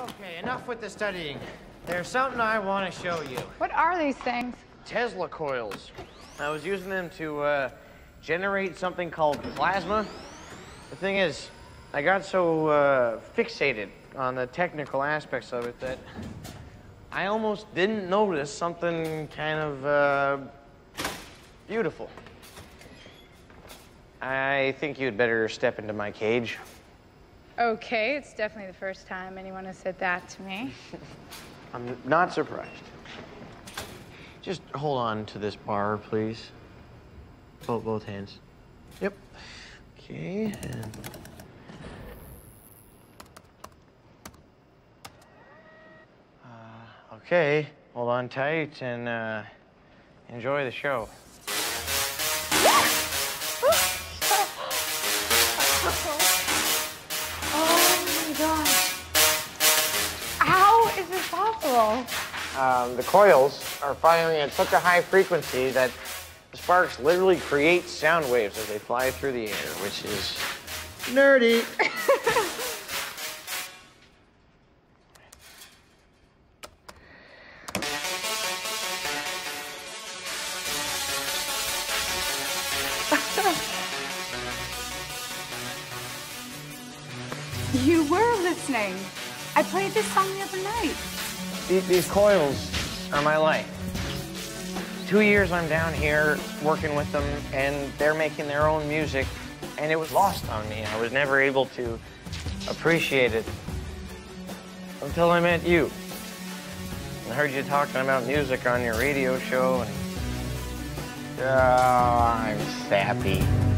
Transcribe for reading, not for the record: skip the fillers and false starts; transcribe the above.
Okay, enough with the studying. There's something I want to show you. What are these things? Tesla coils. I was using them to generate something called plasma. The thing is, I got so fixated on the technical aspects of it that I almost didn't notice something kind of beautiful. I think you'd better step into my cage. Okay, it's definitely the first time anyone has said that to me. I'm not surprised. Just hold on to this bar, please. Both hands. Yep. Okay, and... okay, hold on tight and enjoy the show. The coils are firing at such a high frequency that the sparks literally create sound waves as they fly through the air, which is nerdy. You were listening. I played this song the other night. These coils are my life. 2 years I'm down here working with them, and they're making their own music, and it was lost on me. I was never able to appreciate it until I met you. I heard you talking about music on your radio show, and I'm sappy.